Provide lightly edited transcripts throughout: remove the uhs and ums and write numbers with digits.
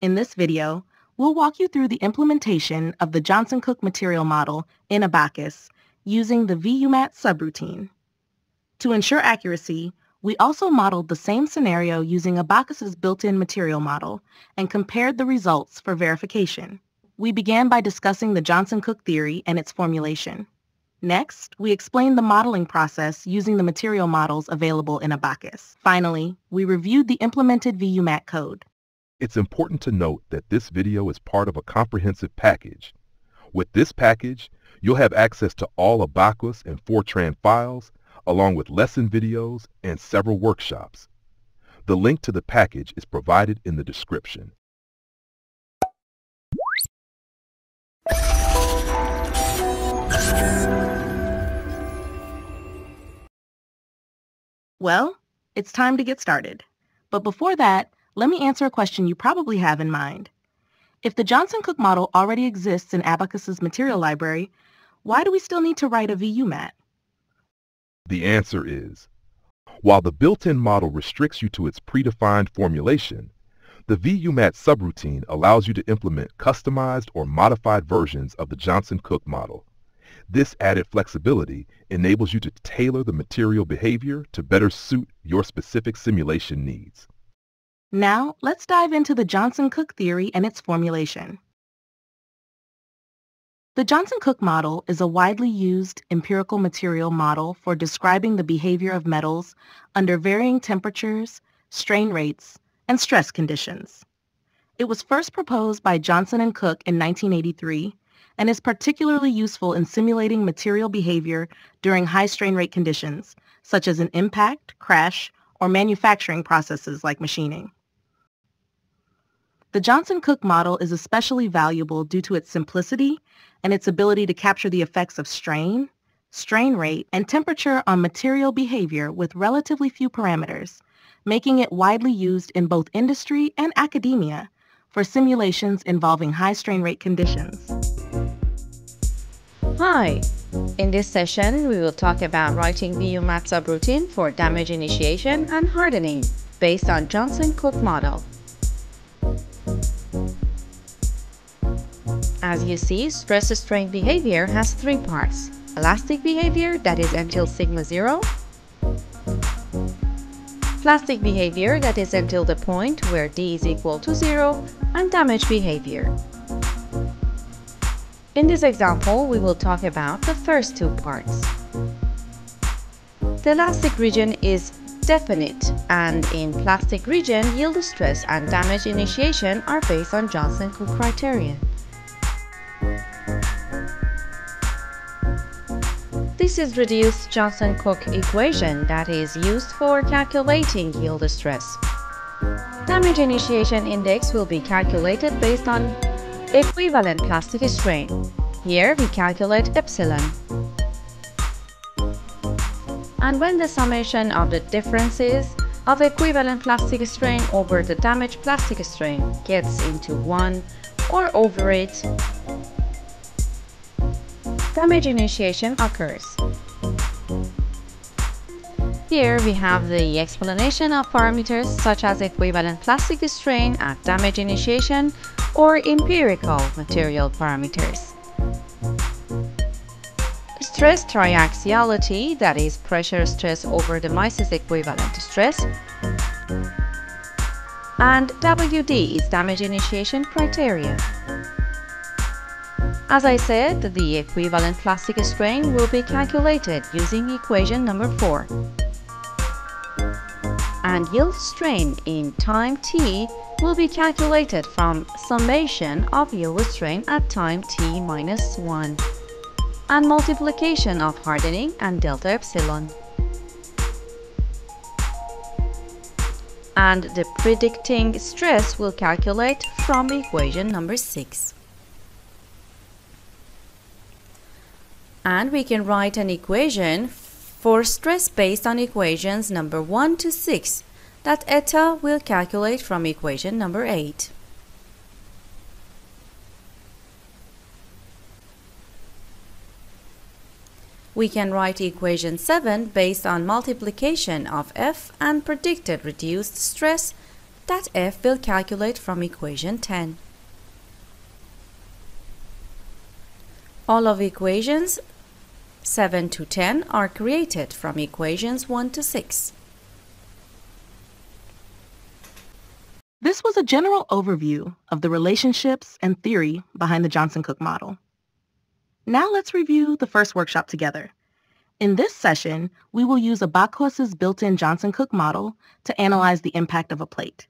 In this video, we'll walk you through the implementation of the Johnson-Cook material model in Abaqus using the VUMAT subroutine. To ensure accuracy, we also modeled the same scenario using Abaqus's built-in material model and compared the results for verification. We began by discussing the Johnson-Cook theory and its formulation. Next, we explained the modeling process using the material models available in Abaqus. Finally, we reviewed the implemented VUMAT code. It's important to note that this video is part of a comprehensive package. With this package, you'll have access to all Abaqus and Fortran files, along with lesson videos and several workshops. The link to the package is provided in the description. Well, it's time to get started. But before that, let me answer a question you probably have in mind. If the Johnson-Cook model already exists in Abaqus's material library, why do we still need to write a VUMAT? The answer is, while the built-in model restricts you to its predefined formulation, the VUMAT subroutine allows you to implement customized or modified versions of the Johnson-Cook model. This added flexibility enables you to tailor the material behavior to better suit your specific simulation needs. Now, let's dive into the Johnson-Cook theory and its formulation. The Johnson-Cook model is a widely used empirical material model for describing the behavior of metals under varying temperatures, strain rates, and stress conditions. It was first proposed by Johnson and Cook in 1983, and is particularly useful in simulating material behavior during high strain rate conditions, such as an impact, crash, or manufacturing processes like machining. The Johnson-Cook model is especially valuable due to its simplicity and its ability to capture the effects of strain, strain rate, and temperature on material behavior with relatively few parameters, making it widely used in both industry and academia for simulations involving high strain rate conditions. Hi! In this session, we will talk about writing VUMAT subroutine for damage initiation and hardening based on Johnson-Cook model. As you see, stress-strain behavior has three parts: elastic behavior, that is until sigma zero, plastic behavior, that is until the point where d is equal to zero, and damage behavior. In this example, we will talk about the first two parts. The elastic region is definite, and in plastic region, yield stress and damage initiation are based on Johnson-Cook criterion. This is reduced Johnson-Cook equation that is used for calculating yield stress. Damage initiation index will be calculated based on equivalent plastic strain. Here we calculate epsilon. And when the summation of the differences of equivalent plastic strain over the damaged plastic strain gets into 1 or over it, damage initiation occurs. Here we have the explanation of parameters such as equivalent plastic strain at damage initiation or empirical material parameters. Stress triaxiality, that is pressure stress over the Mises equivalent stress, and WD is damage initiation criteria. As I said, the equivalent plastic strain will be calculated using equation number 4. And yield strain in time t will be calculated from summation of yield strain at time t minus 1 and multiplication of hardening and delta epsilon. And the predicting stress will calculate from equation number 6. And we can write an equation for stress based on equations number 1 to 6. That eta will calculate from equation number 8. We can write equation 7 based on multiplication of F and predicted reduced stress that f will calculate from equation 10. All of equations 7 to 10 are created from equations 1 to 6. This was a general overview of the relationships and theory behind the Johnson-Cook model. Now let's review the first workshop together. In this session, we will use Abaqus's built-in Johnson-Cook model to analyze the impact of a plate.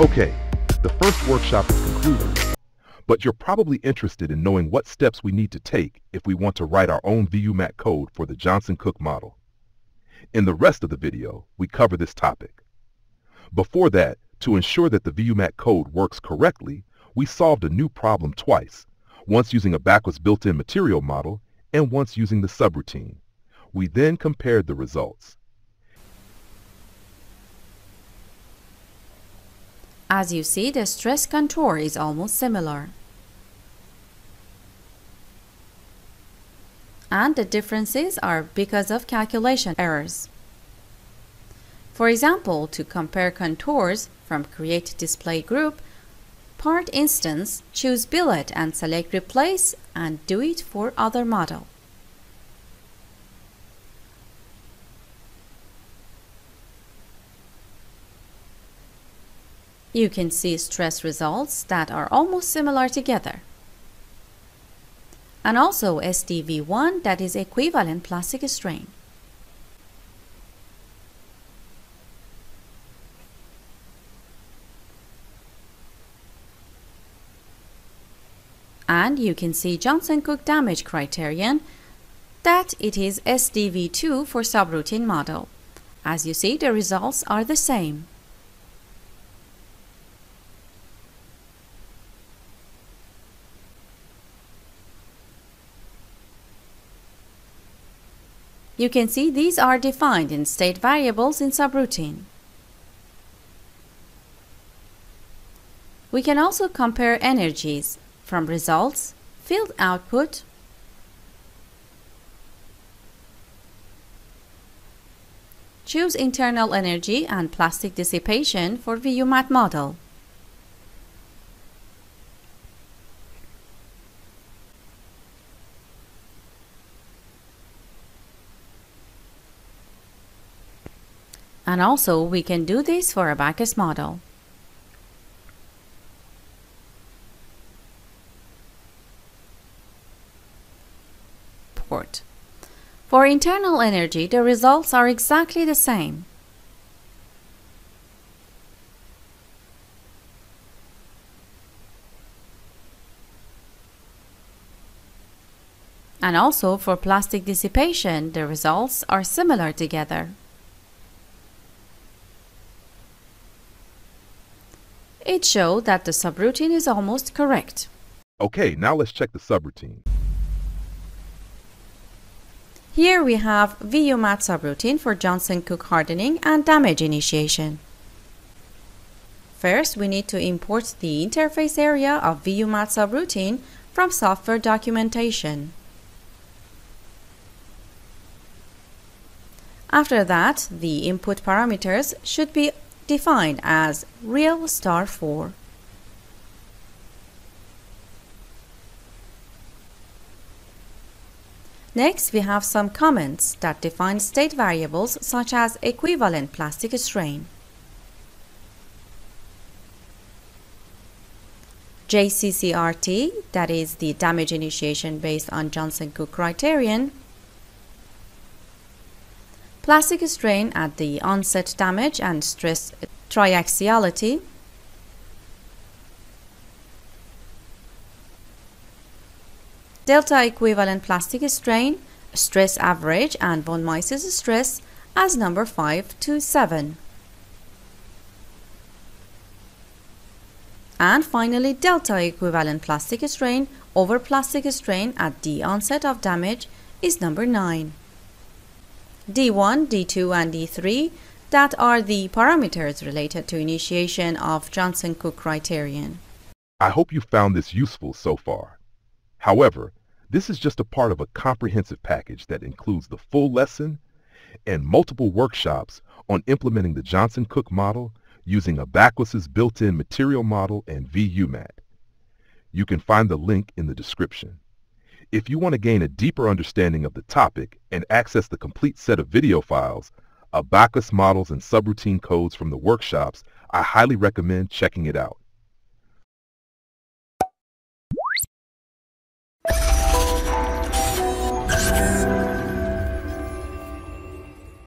Okay, the first workshop is concluded, but you're probably interested in knowing what steps we need to take if we want to write our own VUMAT code for the Johnson-Cook model. In the rest of the video, we cover this topic. Before that, to ensure that the VUMAT code works correctly, we solved a new problem twice, once using Abaqus built-in material model and once using the subroutine. We then compared the results. As you see, the stress contour is almost similar. And the differences are because of calculation errors. For example, to compare contours from Create Display Group, Part Instance, choose Billet and select Replace and do it for other model. You can see stress results that are almost similar together. And also SDV1 that is equivalent plastic strain. And you can see Johnson-Cook damage criterion that it is SDV2 for subroutine model. As you see, the results are the same. You can see these are defined in state variables in subroutine. We can also compare energies from results, field output, choose internal energy and plastic dissipation for VUMAT model. And also, we can do this for Abaqus model. Port. For internal energy, the results are exactly the same. And also, for plastic dissipation, the results are similar together. It showed that the subroutine is almost correct. Okay, now let's check the subroutine. Here we have VUMAT subroutine for Johnson-Cook hardening and damage initiation. First, we need to import the interface area of VUMAT subroutine from software documentation. After that, the input parameters should be defined as real star 4. Next, we have some comments that define state variables such as equivalent plastic strain, JCCRT, that is the damage initiation based on Johnson-Cook criterion, plastic strain at the onset damage and stress triaxiality, delta equivalent plastic strain, stress average and von Mises stress as number 5 to 7. And finally, delta equivalent plastic strain over plastic strain at the onset of damage is number 9. D1, D2, and D3 that are the parameters related to initiation of Johnson-Cook criterion. I hope you found this useful so far. However, this is just a part of a comprehensive package that includes the full lesson and multiple workshops on implementing the Johnson-Cook model using Abaqus's built-in material model and VUMAT. You can find the link in the description. If you want to gain a deeper understanding of the topic and access the complete set of video files, Abaqus models and subroutine codes from the workshops, I highly recommend checking it out.